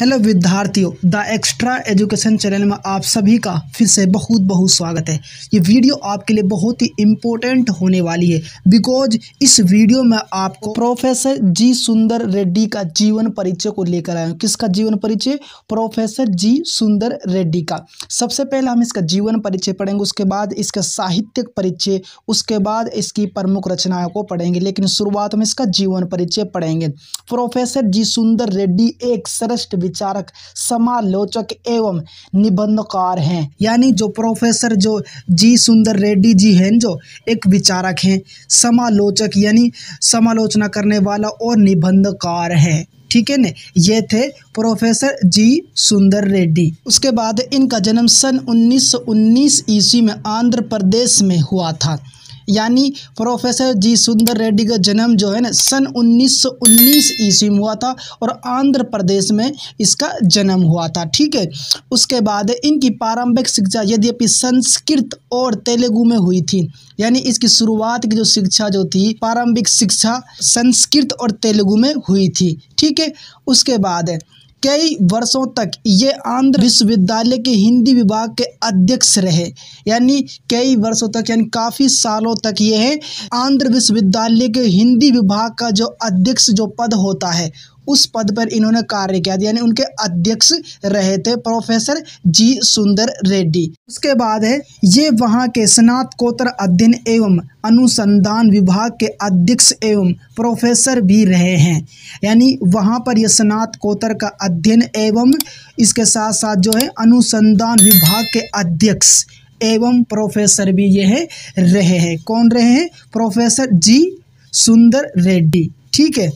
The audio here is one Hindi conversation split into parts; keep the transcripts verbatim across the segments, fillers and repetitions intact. हेलो विद्यार्थियों, द एक्स्ट्रा एजुकेशन चैनल में आप सभी का फिर से बहुत बहुत स्वागत है। ये वीडियो आपके लिए बहुत ही इम्पोर्टेंट होने वाली है बिकॉज इस वीडियो में आपको प्रोफेसर जी सुंदर रेड्डी का जीवन परिचय को लेकर आया हूँ। किसका जीवन परिचय? प्रोफेसर जी सुंदर रेड्डी का। सबसे पहले हम इसका जीवन परिचय पढ़ेंगे, उसके बाद इसका साहित्यिक परिचय, उसके बाद इसकी प्रमुख रचनाओं को पढ़ेंगे, लेकिन शुरुआत में इसका जीवन परिचय पढ़ेंगे। प्रोफेसर जी सुंदर रेड्डी एक श्रेष्ठ विचारक, समालोचक एवं निबंधकार हैं। यानी जो प्रोफेसर जो जी सुंदर रेड्डी जी हैं जो एक विचारक हैं, समालोचक यानी समालोचना करने वाला, और निबंधकार हैं। ठीक है न, ये थे प्रोफेसर जी सुंदर रेड्डी। उसके बाद इनका जन्म सन उन्नीस सौ उन्नीस ईस्वी में आंध्र प्रदेश में हुआ था। यानी प्रोफेसर जी सुंदर रेड्डी का जन्म जो है ना सन उन्नीस सौ उन्नीस ईस्वी में हुआ था और आंध्र प्रदेश में इसका जन्म हुआ था। ठीक है, उसके बाद इनकी प्रारंभिक शिक्षा यद्यपि संस्कृत और तेलुगु में हुई थी। यानी इसकी शुरुआत की जो शिक्षा जो थी, प्रारंभिक शिक्षा संस्कृत और तेलुगु में हुई थी। ठीक है, उसके बाद कई वर्षों तक ये आंध्र विश्वविद्यालय के हिंदी विभाग के अध्यक्ष रहे। यानी कई वर्षों तक यानी काफ़ी सालों तक ये है आंध्र विश्वविद्यालय के हिंदी विभाग का जो अध्यक्ष जो पद होता है, उस पद पर इन्होंने कार्य किया। यानी उनके अध्यक्ष रहे थे प्रोफेसर जी सुंदर रेड्डी। उसके बाद है ये वहाँ के स्नातकोत्तर अध्ययन एवं अनुसंधान विभाग के अध्यक्ष एवं प्रोफेसर भी रहे हैं। यानी वहाँ पर यह स्नातकोत्तर का अध्ययन एवं इसके साथ साथ जो है अनुसंधान विभाग के अध्यक्ष एवं प्रोफेसर भी ये है रहे हैं। कौन रहे हैं? प्रोफेसर जी सुंदर रेड्डी। ठीक है,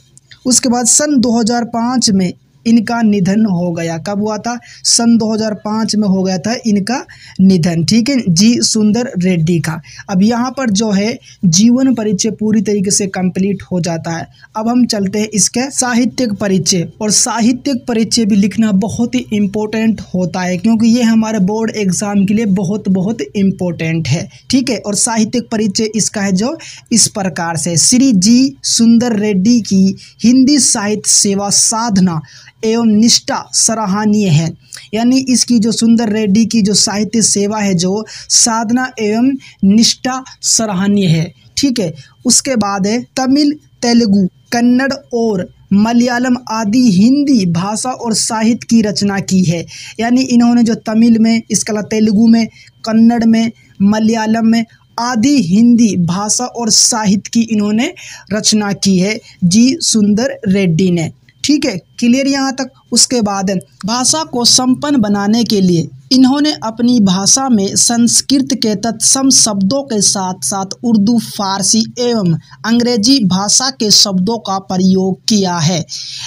उसके बाद सन दो हज़ार पाँच में इनका निधन हो गया। कब हुआ था? सन दो हज़ार पाँच में हो गया था इनका निधन। ठीक है, जी सुंदर रेड्डी का। अब यहाँ पर जो है जीवन परिचय पूरी तरीके से कंप्लीट हो जाता है। अब हम चलते हैं इसके साहित्यिक परिचय, और साहित्यिक परिचय भी लिखना बहुत ही इम्पोर्टेंट होता है क्योंकि ये हमारे बोर्ड एग्जाम के लिए बहुत बहुत इम्पोर्टेंट है। ठीक है, और साहित्यिक परिचय इसका है जो इस प्रकार से: श्री जी सुंदर रेड्डी की हिंदी साहित्य सेवा साधना एवं निष्ठा सराहनीय है। यानी इसकी जो सुंदर रेड्डी की जो साहित्य सेवा है जो साधना एवं निष्ठा सराहनीय है। ठीक है, उसके बाद है तमिल, तेलुगु, कन्नड़ और मलयालम आदि हिंदी भाषा और साहित्य की रचना की है। यानी इन्होंने जो तमिल में, इसके अलावा तेलुगु में, कन्नड़ में, मलयालम में आदि हिंदी भाषा और साहित्य की इन्होंने रचना की है जी सुंदर रेड्डी ने। ठीक है, क्लियर यहाँ तक। उसके बाद भाषा को संपन्न बनाने के लिए इन्होंने अपनी भाषा में संस्कृत के तत्सम शब्दों के साथ साथ उर्दू, फारसी एवं अंग्रेजी भाषा के शब्दों का प्रयोग किया है।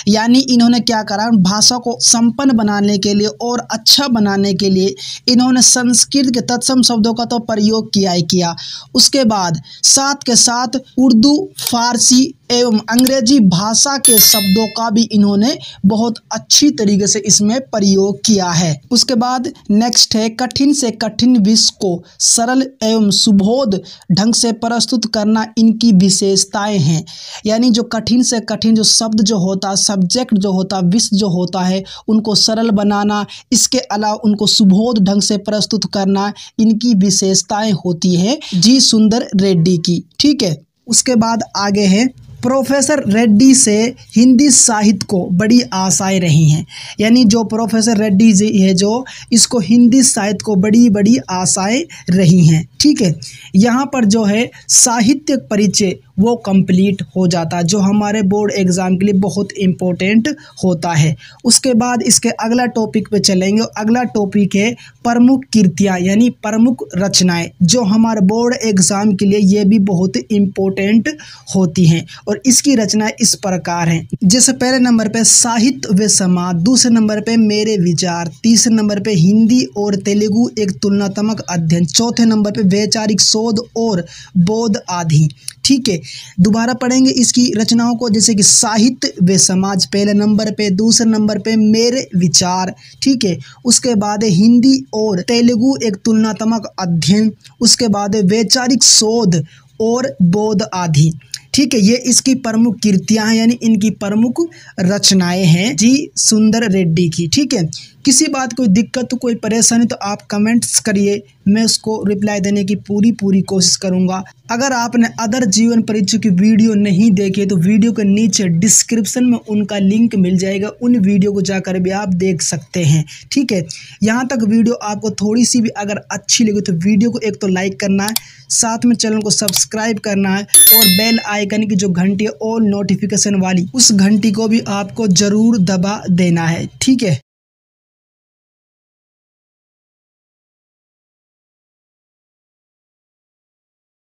यानी इन्होंने क्या करा, भाषा को संपन्न बनाने के लिए और अच्छा बनाने के लिए इन्होंने संस्कृत के तत्सम शब्दों का तो प्रयोग किया ही किया, उसके बाद साथ के साथ उर्दू, फारसी एवं अंग्रेजी भाषा के शब्दों का भी इन्होंने बहुत अच्छी तरीके से इसमें प्रयोग किया है। उसके बाद नेक्स्ट है कठिन से कठिन विषय को सरल एवं सुबोध ढंग से प्रस्तुत करना इनकी विशेषताएं हैं। यानी जो कठिन से कठिन जो शब्द जो होता है, सब्जेक्ट जो होता है, विषय जो होता है, उनको सरल बनाना, इसके अलावा उनको सुबोध ढंग से प्रस्तुत करना, इनकी विशेषताएं होती है जी सुंदर रेड्डी की। ठीक है, उसके बाद आगे है प्रोफेसर रेड्डी से हिंदी साहित्य को बड़ी आशाएं रही हैं। यानी जो प्रोफेसर रेड्डी जी है जो इसको हिंदी साहित्य को बड़ी बड़ी आशाएं रही हैं। ठीक है, यहाँ पर जो है साहित्यिक परिचय वो कंप्लीट हो जाता है जो हमारे बोर्ड एग्ज़ाम के लिए बहुत इम्पोर्टेंट होता है। उसके बाद इसके अगला टॉपिक पे चलेंगे। अगला टॉपिक है प्रमुख कृतियाँ यानी प्रमुख रचनाएं, जो हमारे बोर्ड एग्ज़ाम के लिए ये भी बहुत इम्पोर्टेंट होती हैं। और इसकी रचनाएं इस प्रकार हैं, जैसे पहले नंबर पे साहित्य व समाज, दूसरे नंबर पे मेरे विचार, तीसरे नंबर पे हिंदी और तेलुगु एक तुलनात्मक अध्ययन, चौथे नंबर पे वैचारिक शोध और बोध आदि। ठीक है, दोबारा पढ़ेंगे इसकी रचनाओं को, जैसे कि साहित्य व समाज पहले नंबर पे, दूसरे नंबर पे मेरे विचार। ठीक है, उसके बाद हिंदी और तेलुगु एक तुलनात्मक अध्ययन, उसके बाद वैचारिक शोध और बोध आदि। ठीक है, ये इसकी प्रमुख कृतियां हैं, यानी इनकी प्रमुख रचनाएं हैं जी सुंदर रेड्डी की। ठीक है, किसी बात कोई दिक्कत कोई परेशानी तो आप कमेंट्स करिए, मैं उसको रिप्लाई देने की पूरी पूरी कोशिश करूंगा। अगर आपने अदर जीवन परिचय की वीडियो नहीं देखी तो वीडियो के नीचे डिस्क्रिप्शन में उनका लिंक मिल जाएगा, उन वीडियो को जाकर भी आप देख सकते हैं। ठीक है, यहाँ तक वीडियो आपको थोड़ी सी भी अगर अच्छी लगी तो वीडियो को एक तो लाइक करना है, साथ में चैनल को सब्सक्राइब करना है और बेल आइकन की जो घंटी है और नोटिफिकेशन वाली उस घंटी को भी आपको ज़रूर दबा देना है। ठीक है।